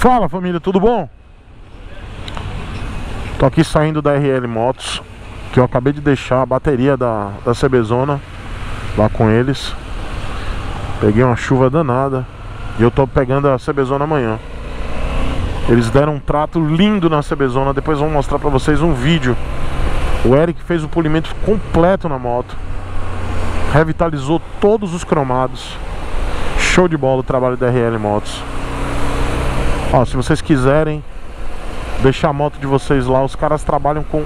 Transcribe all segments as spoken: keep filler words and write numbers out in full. Fala família, tudo bom? Tô aqui saindo da R L Motos, que eu acabei de deixar a bateria da, da C B Zona lá com eles. Peguei uma chuva danada e eu tô pegando a C B Zona amanhã. Eles deram um trato lindo na C B Zona, depois vou mostrar pra vocês um vídeo. O Eric fez o polimento completo na moto, revitalizou todos os cromados. Show de bola o trabalho da R L Motos. Ó, se vocês quiserem deixar a moto de vocês lá, os caras trabalham com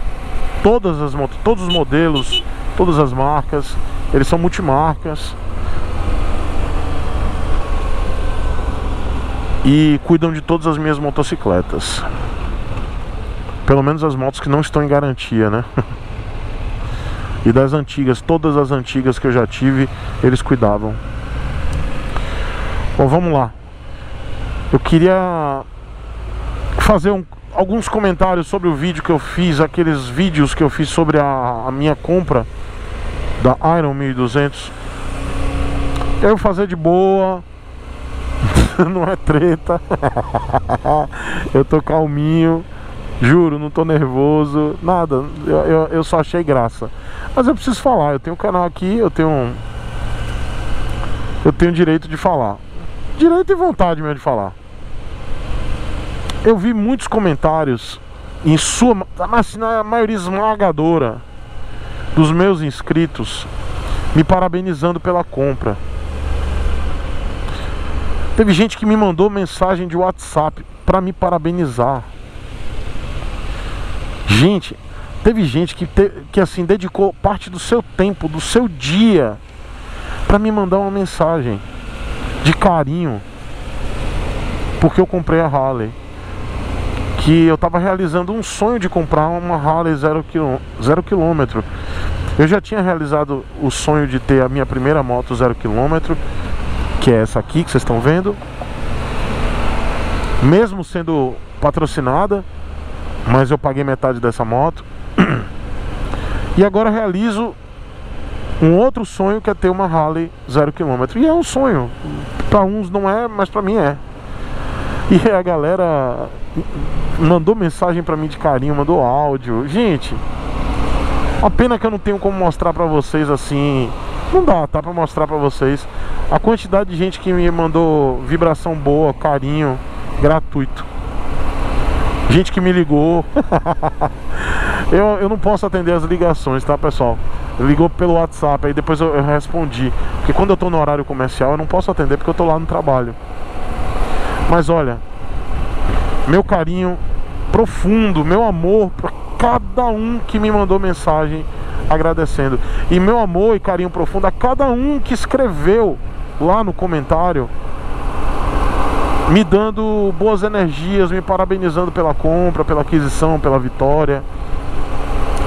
todas as motos, todos os modelos, todas as marcas. Eles são multimarcas e cuidam de todas as minhas motocicletas, pelo menos as motos que não estão em garantia, né? E das antigas, todas as antigas que eu já tive, eles cuidavam. Bom, vamos lá. Eu queria fazer um, alguns comentários sobre o vídeo que eu fiz, aqueles vídeos que eu fiz sobre a, a minha compra da Iron mil e duzentos. Eu fazer de boa, não é treta. Eu tô calminho, juro, não tô nervoso, nada. Eu, eu, eu só achei graça. Mas eu preciso falar, eu tenho um canal aqui, eu tenho, eu tenho direito de falar. Direito e vontade mesmo de falar. Eu vi muitos comentários, em sua, na maioria esmagadora dos meus inscritos, me parabenizando pela compra. Teve gente que me mandou mensagem de WhatsApp para me parabenizar. Gente, teve gente que, te, que assim dedicou parte do seu tempo, do seu dia, para me mandar uma mensagem de carinho, porque eu comprei a Harley. Que eu estava realizando um sonho de comprar uma Harley zero quilômetro. Eu já tinha realizado o sonho de ter a minha primeira moto zero quilômetro, que é essa aqui que vocês estão vendo, mesmo sendo patrocinada, mas eu paguei metade dessa moto. E agora realizo um outro sonho, que é ter uma Harley zero quilômetro. E é um sonho, para uns não é, mas para mim é. E a galera mandou mensagem pra mim de carinho, mandou áudio. Gente, a pena que eu não tenho como mostrar pra vocês assim. Não dá, tá, pra mostrar pra vocês a quantidade de gente que me mandou vibração boa, carinho gratuito. Gente que me ligou. eu, eu não posso atender as ligações, tá, pessoal? Ligou pelo WhatsApp, aí depois eu, eu respondi, porque quando eu tô no horário comercial eu não posso atender, porque eu tô lá no trabalho. Mas olha, meu carinho profundo, meu amor para cada um que me mandou mensagem agradecendo. E meu amor e carinho profundo a cada um que escreveu lá no comentário, me dando boas energias, me parabenizando pela compra, pela aquisição, pela vitória.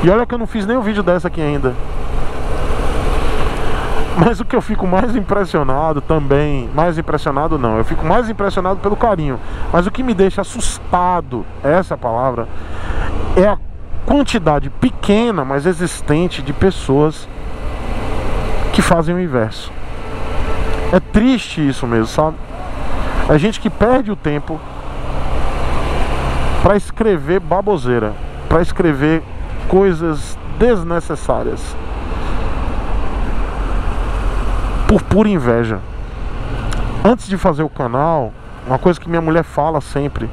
E olha que eu não fiz nenhum vídeo dessa aqui ainda. Mas o que eu fico mais impressionado também, mais impressionado não, eu fico mais impressionado pelo carinho, mas o que me deixa assustado, essa palavra, é a quantidade pequena, mas existente, de pessoas que fazem o inverso. É triste isso mesmo, sabe? É gente que perde o tempo para escrever baboseira, para escrever coisas desnecessárias, por pura inveja. Antes de fazer o canal, uma coisa que minha mulher fala sempre,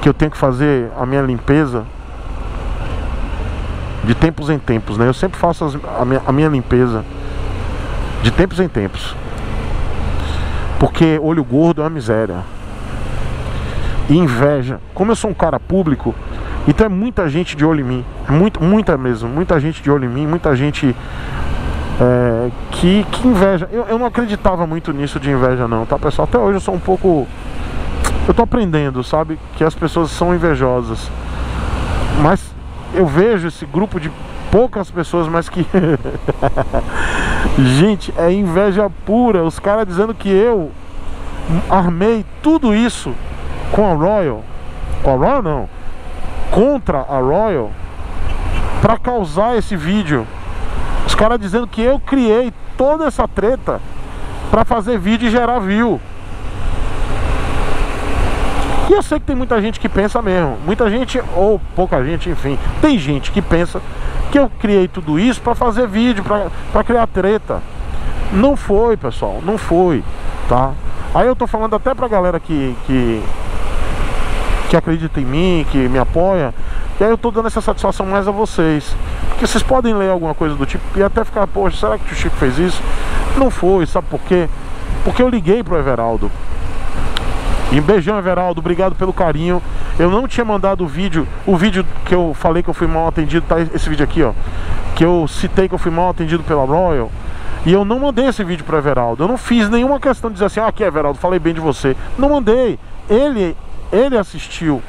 que eu tenho que fazer a minha limpeza de tempos em tempos, né? Eu sempre faço as, a, minha, a minha limpeza de tempos em tempos, porque olho gordo é uma miséria. E inveja, como eu sou um cara público, então é muita gente de olho em mim, muito, muita mesmo, muita gente de olho em mim, muita gente... É, que, que inveja. Eu, eu não acreditava muito nisso de inveja não, tá, pessoal? Até hoje eu sou um pouco... Eu tô aprendendo, sabe? Que as pessoas são invejosas. Mas eu vejo esse grupo de poucas pessoas, mas que... Gente, é inveja pura. Os caras dizendo que eu armei tudo isso com a Royal. Com a Royal não. Contra a Royal, pra causar esse vídeo. Os caras dizendo que eu criei toda essa treta pra fazer vídeo e gerar view. E eu sei que tem muita gente que pensa mesmo, muita gente ou pouca gente, enfim, tem gente que pensa que eu criei tudo isso para fazer vídeo, para criar treta. Não foi, pessoal, não foi, tá? Aí eu tô falando até pra galera que, que, que acredita em mim, que me apoia, e aí eu tô dando essa satisfação mais a vocês. Porque vocês podem ler alguma coisa do tipo e até ficar, poxa, será que o Chico fez isso? Não foi, sabe por quê? Porque eu liguei pro Everaldo. E beijão, Everaldo, obrigado pelo carinho. Eu não tinha mandado o vídeo, o vídeo que eu falei que eu fui mal atendido, tá esse vídeo aqui, ó. Que eu citei que eu fui mal atendido pela Royal. E eu não mandei esse vídeo para Everaldo. Eu não fiz nenhuma questão de dizer assim, ah, aqui, Everaldo, falei bem de você. Não mandei. Ele, ele assistiu.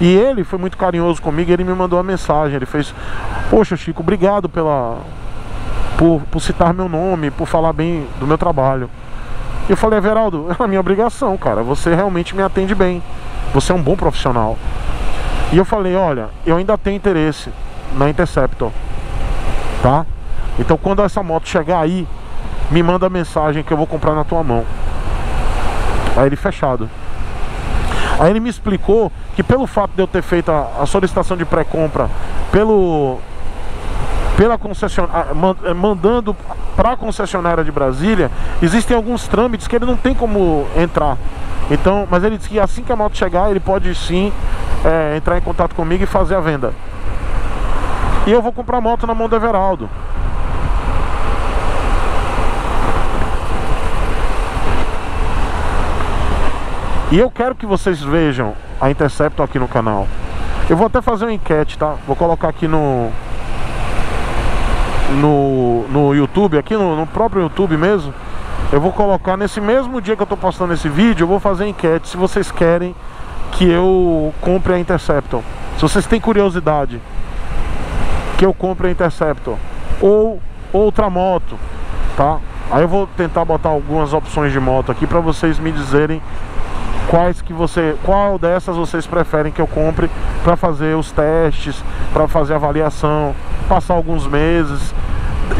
E ele foi muito carinhoso comigo. Ele me mandou uma mensagem. Ele fez, poxa, Chico, obrigado pela por, por citar meu nome, por falar bem do meu trabalho. Eu falei, Everaldo, é a minha obrigação, cara. Você realmente me atende bem. Você é um bom profissional. E eu falei, olha, eu ainda tenho interesse na Interceptor, tá? Então quando essa moto chegar aí, me manda a mensagem que eu vou comprar na tua mão. Aí ele, fechado. Aí ele me explicou que pelo fato de eu ter feito a, a solicitação de pré-compra pelo pela concessionária, mandando para a concessionária de Brasília, existem alguns trâmites que ele não tem como entrar. Então, mas ele disse que assim que a moto chegar, ele pode sim é, entrar em contato comigo e fazer a venda. E eu vou comprar a moto na mão do Everaldo. E eu quero que vocês vejam a Interceptor aqui no canal. Eu vou até fazer uma enquete, tá? Vou colocar aqui no No, no YouTube, aqui no, no próprio YouTube mesmo. Eu vou colocar nesse mesmo dia que eu tô postando esse vídeo. Eu vou fazer enquete se vocês querem que eu compre a Interceptor. Se vocês têm curiosidade que eu compre a Interceptor ou outra moto, tá? Aí eu vou tentar botar algumas opções de moto aqui pra vocês me dizerem quais que você, qual dessas vocês preferem que eu compre para fazer os testes, para fazer a avaliação, passar alguns meses,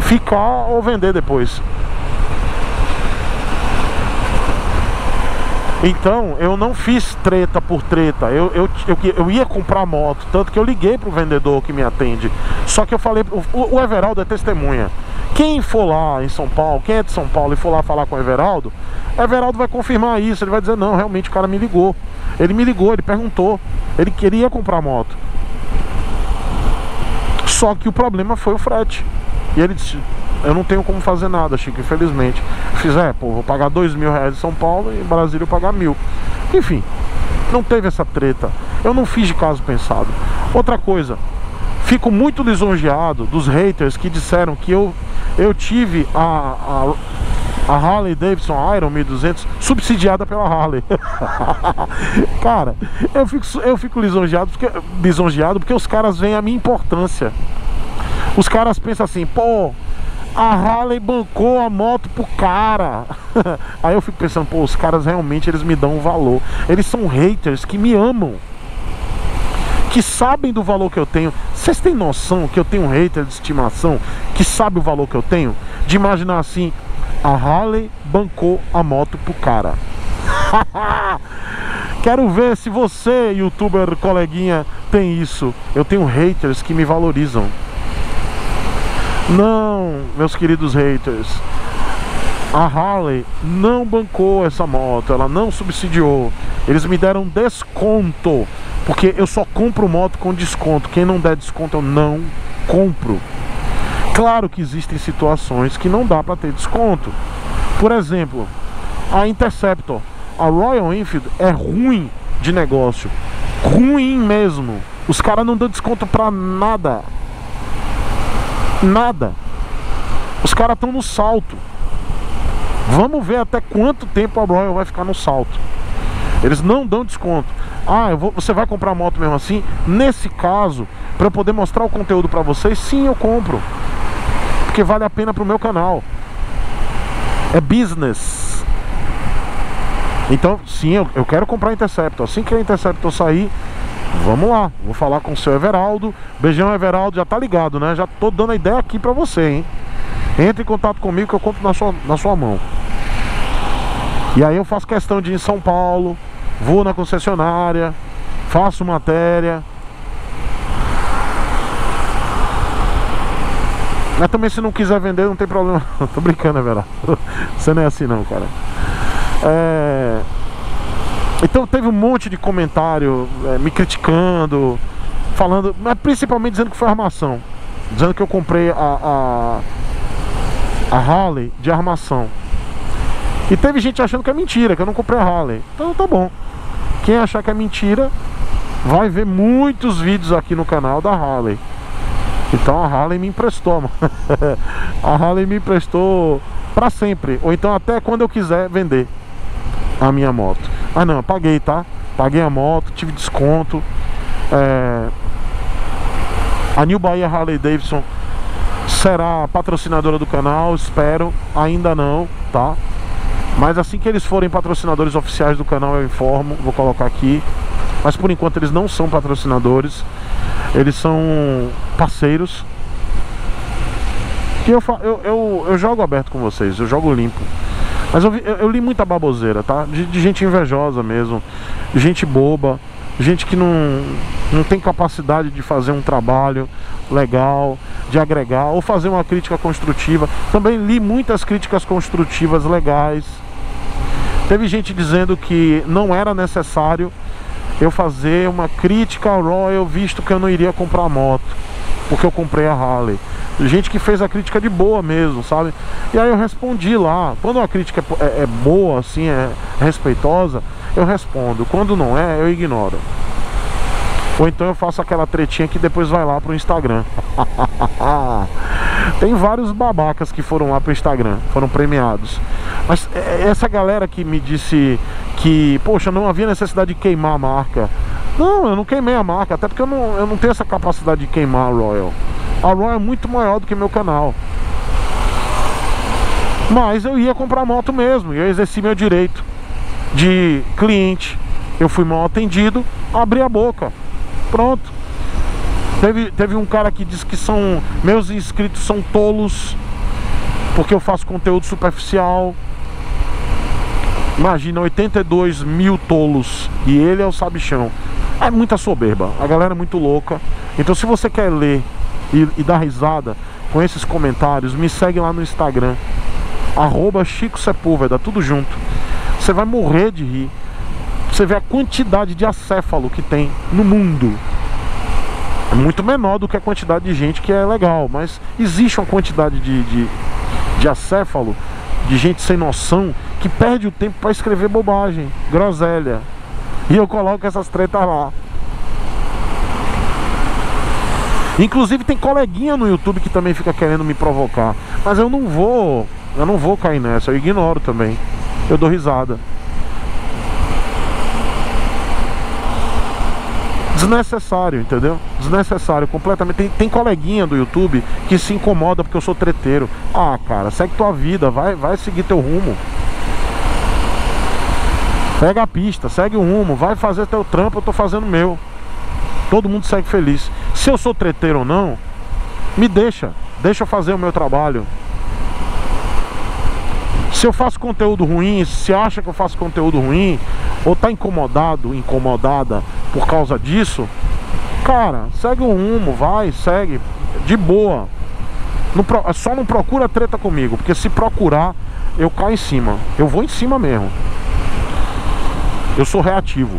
ficar ou vender depois. Então eu não fiz treta por treta. Eu, eu, eu, eu ia comprar moto, tanto que eu liguei pro vendedor que me atende. Só que eu falei, o, o Everaldo é testemunha. Quem for lá em São Paulo, quem é de São Paulo e for lá falar com o Everaldo, Everaldo vai confirmar isso. Ele vai dizer, não, realmente o cara me ligou. Ele me ligou, ele perguntou, ele queria comprar moto. Só que o problema foi o frete. E ele disse, eu não tenho como fazer nada, Chico, infelizmente. Fiz, é, pô, vou pagar dois mil reais em São Paulo e em Brasília eu pagar mil. Enfim, não teve essa treta. Eu não fiz de caso pensado. Outra coisa, fico muito lisonjeado dos haters que disseram que eu, eu tive a, a, a Harley-Davidson Iron mil e duzentos subsidiada pela Harley. Cara, eu fico, eu fico lisonjeado, porque, lisonjeado porque os caras veem a minha importância. Os caras pensam assim, pô, a Harley bancou a moto pro cara. Aí eu fico pensando, pô, os caras realmente eles me dão um valor. Eles são haters que me amam, que sabem do valor que eu tenho. Vocês têm noção que eu tenho um hater de estimação que sabe o valor que eu tenho? De imaginar assim, a Harley bancou a moto pro cara. Quero ver se você, youtuber coleguinha, tem isso. Eu tenho haters que me valorizam. Não, meus queridos haters, a Harley não bancou essa moto, ela não subsidiou. Eles me deram desconto, porque eu só compro moto com desconto. Quem não der desconto eu não compro. Claro que existem situações que não dá para ter desconto. Por exemplo, a Interceptor, a Royal Enfield é ruim de negócio. Ruim mesmo. Os caras não dão desconto para nada. Nada. Os caras estão no salto. Vamos ver até quanto tempo a Royal vai ficar no salto. Eles não dão desconto. Ah, eu vou, você vai comprar a moto mesmo assim? Nesse caso, para eu poder mostrar o conteúdo para vocês, sim, eu compro, porque vale a pena pro meu canal. É business. Então, sim, eu, eu quero comprar a Interceptor. Assim que a Interceptor sair, vamos lá, vou falar com o seu Everaldo. Beijão, Everaldo, já tá ligado, né? Já tô dando a ideia aqui pra você, hein? Entre em contato comigo que eu compro na sua, na sua mão. E aí eu faço questão de ir em São Paulo, vou na concessionária, faço matéria. Mas também se não quiser vender não tem problema. Tô brincando, é verdade. Você não é assim não, cara. É... Então teve um monte de comentário é, me criticando, falando, mas principalmente dizendo que foi armação, dizendo que eu comprei a, a, a Harley de armação. E teve gente achando que é mentira, que eu não comprei a Harley. Então tá bom. Quem achar que é mentira vai ver muitos vídeos aqui no canal da Harley. Então a Harley me emprestou, mano. A Harley me emprestou pra sempre, ou então até quando eu quiser vender a minha moto. Ah não, eu paguei, tá? Paguei a moto, tive desconto. É... A New Bahia Harley-Davidson será patrocinadora do canal, espero. Ainda não, tá? Mas assim que eles forem patrocinadores oficiais do canal eu informo, vou colocar aqui. Mas por enquanto eles não são patrocinadores, eles são parceiros. Que eu, eu, eu, eu jogo aberto com vocês, eu jogo limpo. Mas eu, eu, eu li muita baboseira, tá? De, de gente invejosa mesmo, gente boba, gente que não, não tem capacidade de fazer um trabalho legal, de agregar, ou fazer uma crítica construtiva. Também li muitas críticas construtivas legais. Teve gente dizendo que não era necessário eu fazer uma crítica ao Royal, visto que eu não iria comprar a moto, porque eu comprei a Harley. Gente que fez a crítica de boa mesmo, sabe? E aí eu respondi lá. Quando uma crítica é, é boa, assim, é respeitosa, eu respondo. Quando não é, eu ignoro. Ou então eu faço aquela tretinha que depois vai lá pro Instagram. Tem vários babacas que foram lá pro Instagram, foram premiados. Mas essa galera que me disse que, poxa, não havia necessidade de queimar a marca. Não, eu não queimei a marca, até porque eu não, eu não tenho essa capacidade de queimar a Royal. A Royal é muito maior do que meu canal. Mas eu ia comprar moto mesmo, eu exerci meu direito de cliente. Eu fui mal atendido, abri a boca. Pronto. Teve, teve um cara que disse que são, meus inscritos são tolos porque eu faço conteúdo superficial. Imagina, oitenta e dois mil tolos, e ele é o sabichão. É muita soberba, a galera é muito louca. Então se você quer ler e, e dar risada com esses comentários, me segue lá no Instagram, arroba Chico Sepúlveda, tudo junto. Você vai morrer de rir. Você vê a quantidade de acéfalo que tem no mundo. É muito menor do que a quantidade de gente que é legal, mas existe uma quantidade de, de, de acéfalo, de gente sem noção, que perde o tempo para escrever bobagem, groselha. E eu coloco essas tretas lá. Inclusive tem coleguinha no YouTube que também fica querendo me provocar, mas eu não vou, eu não vou cair nessa, eu ignoro também. Eu dou risada. Desnecessário, entendeu? Desnecessário, completamente. Tem, tem coleguinha do YouTube que se incomoda porque eu sou treteiro. Ah, cara, segue tua vida, vai, vai seguir teu rumo. Pega a pista, segue o rumo, vai fazer teu trampo, eu tô fazendo o meu. Todo mundo segue feliz. Se eu sou treteiro ou não, me deixa, deixa eu fazer o meu trabalho. Se eu faço conteúdo ruim, se acha que eu faço conteúdo ruim, ou tá incomodado, incomodada por causa disso, cara, segue o rumo, vai, segue, de boa. Não pro... Só não procura treta comigo, porque se procurar, eu caio em cima. Eu vou em cima mesmo. Eu sou reativo.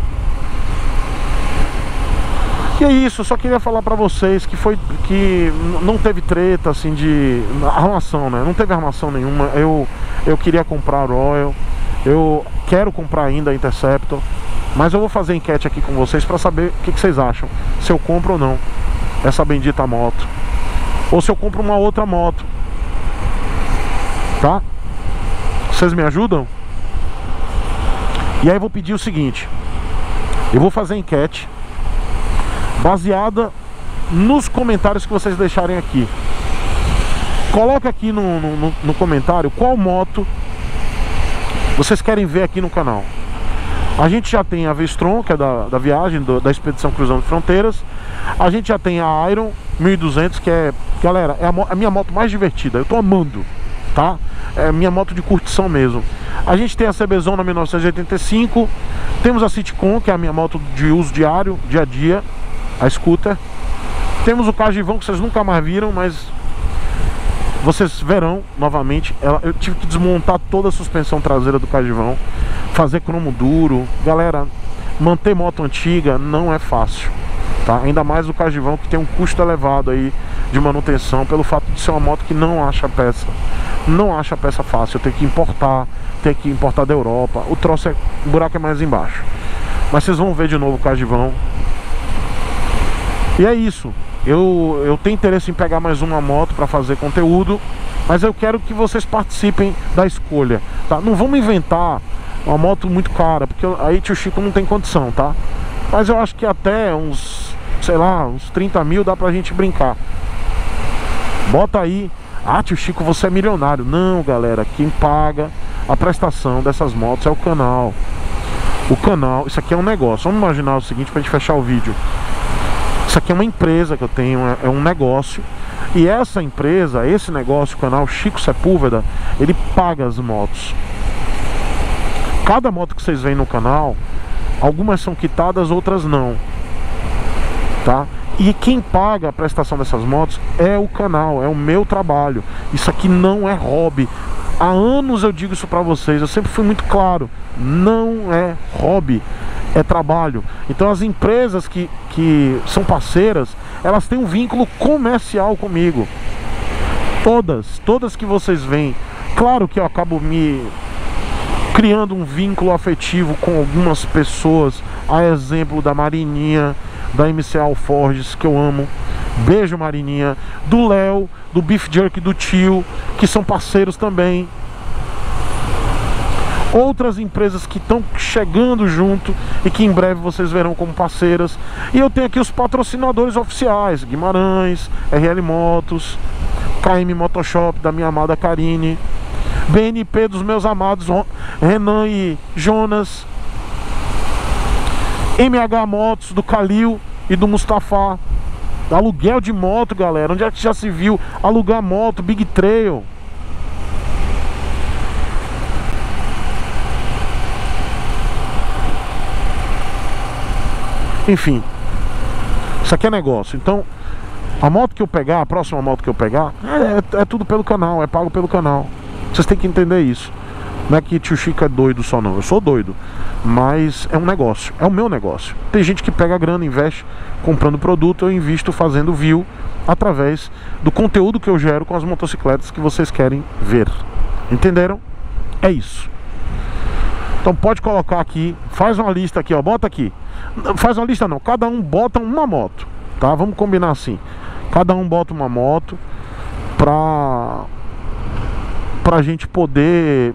E é isso, eu só queria falar pra vocês que foi que não teve treta, assim, de armação, né? Não teve armação nenhuma. Eu, eu queria comprar a Royal, eu quero comprar ainda a Interceptor, mas eu vou fazer enquete aqui com vocês pra saber o que, que vocês acham, se eu compro ou não essa bendita moto, ou se eu compro uma outra moto, tá? Vocês me ajudam? E aí eu vou pedir o seguinte, eu vou fazer enquete baseada nos comentários que vocês deixarem aqui. Coloca aqui no, no, no comentário qual moto vocês querem ver aqui no canal. A gente já tem a V-Strom, que é da, da viagem, do, da expedição cruzando fronteiras. A gente já tem a Iron mil e duzentos, que é, galera, é a, a minha moto mais divertida. Eu tô amando, tá? É a minha moto de curtição mesmo. A gente tem a C B Zona mil novecentos e oitenta e cinco, temos a Citycom, que é a minha moto de uso diário, dia a dia, a scooter. Temos o Cajivão, que vocês nunca mais viram, mas vocês verão novamente. Ela, eu tive que desmontar toda a suspensão traseira do Cajivão, fazer cromo duro. Galera, manter moto antiga não é fácil, tá? Ainda mais o Cajivão, que tem um custo elevado aí de manutenção, pelo fato de ser uma moto que não acha peça. Não acha peça fácil, tem que importar, tem que importar da Europa. O troço é, o buraco é mais embaixo. Mas vocês vão ver de novo o Cajivão. E é isso. Eu, eu tenho interesse em pegar mais uma moto para fazer conteúdo, mas eu quero que vocês participem da escolha, tá? Não vamos inventar uma moto muito cara, porque aí tio Chico não tem condição, tá? Mas eu acho que até uns, sei lá, uns trinta mil dá pra gente brincar. Bota aí: ah, tio Chico, você é milionário. Não, galera, quem paga a prestação dessas motos é o canal. O canal, isso aqui é um negócio. Vamos imaginar o seguinte pra gente fechar o vídeo. Isso aqui é uma empresa que eu tenho, é um negócio. E essa empresa, esse negócio, o canal Chico Sepúlveda, ele paga as motos. Cada moto que vocês veem no canal, algumas são quitadas, outras não, tá? E quem paga a prestação dessas motos é o canal, é o meu trabalho. Isso aqui não é hobby. Há anos eu digo isso pra vocês, eu sempre fui muito claro: não é hobby, é trabalho. Então as empresas que, que são parceiras, elas têm um vínculo comercial comigo. Todas, todas que vocês veem. Claro que eu acabo me criando um vínculo afetivo com algumas pessoas, a exemplo da Marininha, da M C Alforges, que eu amo. Beijo, Marininha. Do Léo, do Beef Jerk, do Tio, que são parceiros também. Outras empresas que estão chegando junto e que em breve vocês verão como parceiras. E eu tenho aqui os patrocinadores oficiais: Guimarães, R L Motos, K M Motoshop, da minha amada Karine, B N P dos meus amados Renan e Jonas, M H Motos do Kalil e do Mustafa. Aluguel de moto, galera, onde é que já se viu alugar moto, Big Trail. Enfim, isso aqui é negócio. Então, a moto que eu pegar, a próxima moto que eu pegar, é, é, é tudo pelo canal, é pago pelo canal. Vocês têm que entender isso. Não é que tio Chico é doido só, não. Eu sou doido, mas é um negócio, é o meu negócio. Tem gente que pega grana, investe comprando produto. Eu invisto fazendo view através do conteúdo que eu gero com as motocicletas que vocês querem ver. Entenderam? É isso. Então pode colocar aqui, faz uma lista aqui, ó, bota aqui. Faz uma lista não, cada um bota uma moto, tá? Vamos combinar assim. Cada um bota uma moto pra, pra gente poder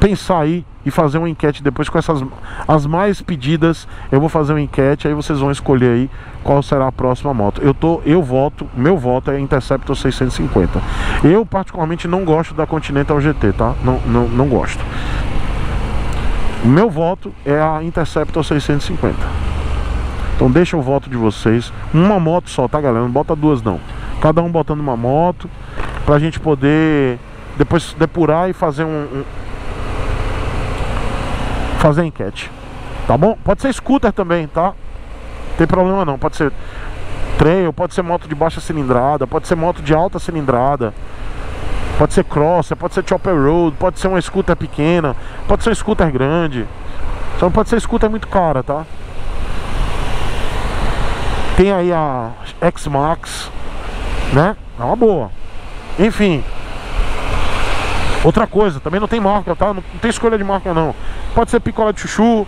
pensar aí e fazer uma enquete depois com essas, as mais pedidas. Eu vou fazer uma enquete, aí vocês vão escolher aí qual será a próxima moto. Eu tô, eu voto, meu voto é Interceptor seiscentos e cinquenta. Eu particularmente não gosto da Continental G T, tá? Não, não, não gosto. Meu voto é a Interceptor seiscentos e cinquenta. Então deixa o voto de vocês. Uma moto só, tá, galera? Não bota duas não. Cada um botando uma moto, pra gente poder depois depurar e fazer um, um... fazer enquete, tá bom? Pode ser scooter também, tá? Não tem problema não. Pode ser trail, pode ser moto de baixa cilindrada, pode ser moto de alta cilindrada, pode ser crosser, pode ser chopper road, pode ser uma scooter pequena, pode ser um scooter grande. Só não pode ser scooter muito cara, tá? Tem aí a X-Max, né? É uma boa. Enfim. Outra coisa, também não tem marca, tá? Não tem escolha de marca não. Pode ser picolé de chuchu,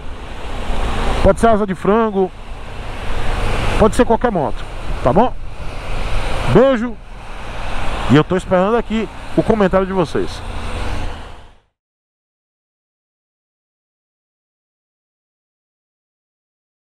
pode ser asa de frango, pode ser qualquer moto, tá bom? Beijo. E eu tô esperando aqui o comentário de vocês.